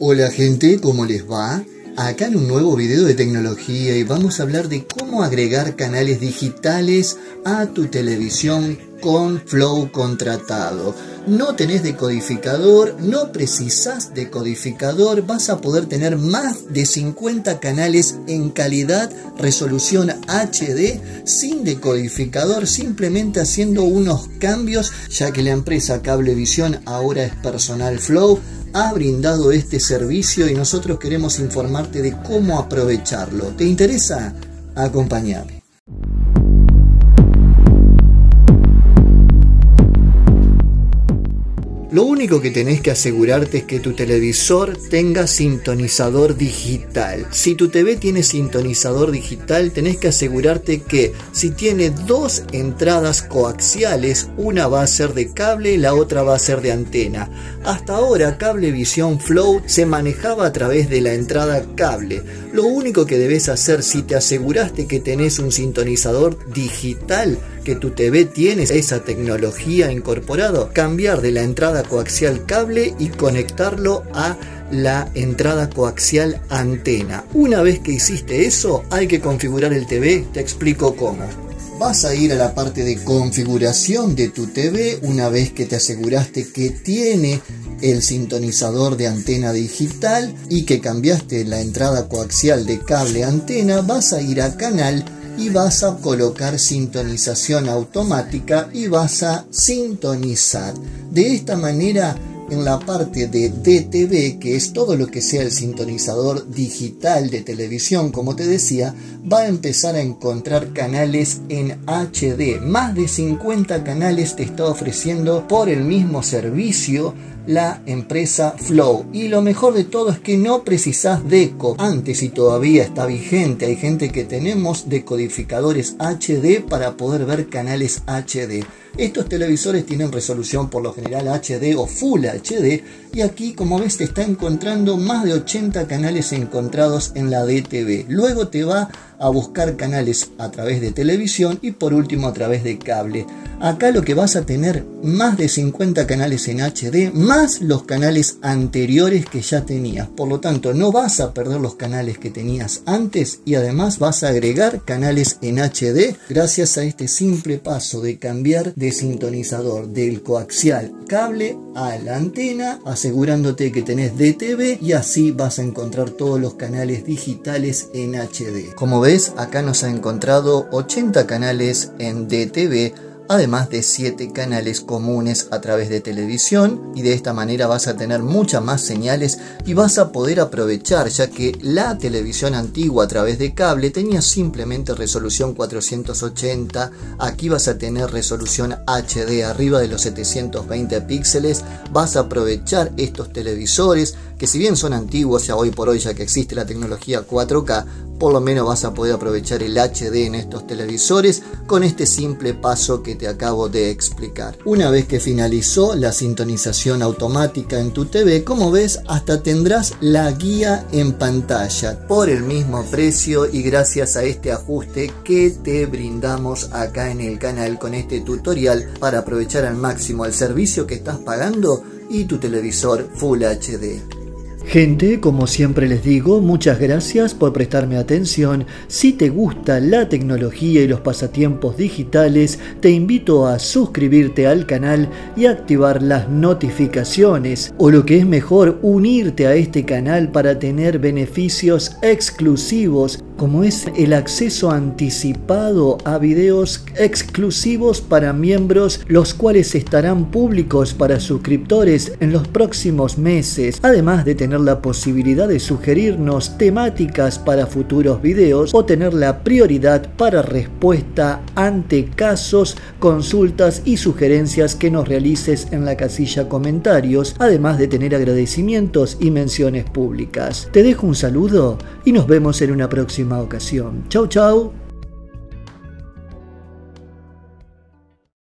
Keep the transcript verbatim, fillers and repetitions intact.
Hola gente, ¿cómo les va? Acá en un nuevo video de tecnología y vamos a hablar de cómo agregar canales digitales a tu televisión con Flow contratado. No tenés decodificador, no precisás decodificador, vas a poder tener más de cincuenta canales en calidad, resolución H D, sin decodificador, simplemente haciendo unos cambios, ya que la empresa Cablevisión ahora es Personal Flow, ha brindado este servicio y nosotros queremos informarte de cómo aprovecharlo. ¿Te interesa? Acompáñame. Lo único que tenés que asegurarte es que tu televisor tenga sintonizador digital. Si tu T V tiene sintonizador digital, tenés que asegurarte que si tiene dos entradas coaxiales, una va a ser de cable y la otra va a ser de antena. Hasta ahora Cablevisión Flow se manejaba a través de la entrada cable. Lo único que debes hacer si te aseguraste que tenés un sintonizador digital, que tu T V tiene esa tecnología incorporada, cambiar de la entrada coaxial cable y conectarlo a la entrada coaxial antena. Una vez que hiciste eso, hay que configurar el T V. Te explico cómo. Vas a ir a la parte de configuración de tu T V una vez que te aseguraste que tiene el sintonizador de antena digital y que cambiaste la entrada coaxial de cable a antena. Vas a ir a canal y vas a colocar sintonización automática y vas a sintonizar. De esta manera, en la parte de D T V, que es todo lo que sea el sintonizador digital de televisión, como te decía, va a empezar a encontrar canales en H D. Más de cincuenta canales te está ofreciendo por el mismo servicio la empresa Flow, y lo mejor de todo es que no precisás deco. Antes, y todavía está vigente, hay gente que tenemos decodificadores H D para poder ver canales H D. Estos televisores tienen resolución por lo general H D o Full H D, y aquí, como ves, te está encontrando más de ochenta canales encontrados en la D T V. Luego te va a buscar canales a través de televisión y por último a través de cable. Acá lo que vas a tener, más de cincuenta canales en H D, más los canales anteriores que ya tenías. Por lo tanto, no vas a perder los canales que tenías antes y además vas a agregar canales en H D gracias a este simple paso de cambiar de sintonizador del coaxial cable a la antena, asegurándote que tenés D T V, y así vas a encontrar todos los canales digitales en H D. Como ves, acá nos ha encontrado ochenta canales en D T V, además de siete canales comunes a través de televisión, y de esta manera vas a tener muchas más señales y vas a poder aprovechar, ya que la televisión antigua a través de cable tenía simplemente resolución cuatrocientos ochenta, aquí vas a tener resolución H D arriba de los setecientos veinte píxeles. Vas a aprovechar estos televisores que, si bien son antiguos ya hoy por hoy, ya que existe la tecnología cuatro K, por lo menos vas a poder aprovechar el H D en estos televisores con este simple paso que te acabo de explicar. Una vez que finalizó la sintonización automática en tu T V, como ves, hasta tendrás la guía en pantalla por el mismo precio y gracias a este ajuste que te brindamos acá en el canal con este tutorial para aprovechar al máximo el servicio que estás pagando y tu televisor Full H D. Gente, como siempre les digo, muchas gracias por prestarme atención. Si te gusta la tecnología y los pasatiempos digitales, te invito a suscribirte al canal y activar las notificaciones, o lo que es mejor, unirte a este canal para tener beneficios exclusivos, como es el acceso anticipado a videos exclusivos para miembros, los cuales estarán públicos para suscriptores en los próximos meses, además de tener la posibilidad de sugerirnos temáticas para futuros videos o tener la prioridad para respuesta ante casos, consultas y sugerencias que nos realices en la casilla comentarios, además de tener agradecimientos y menciones públicas. Te dejo un saludo y nos vemos en una próxima ocasión. Chau, chau.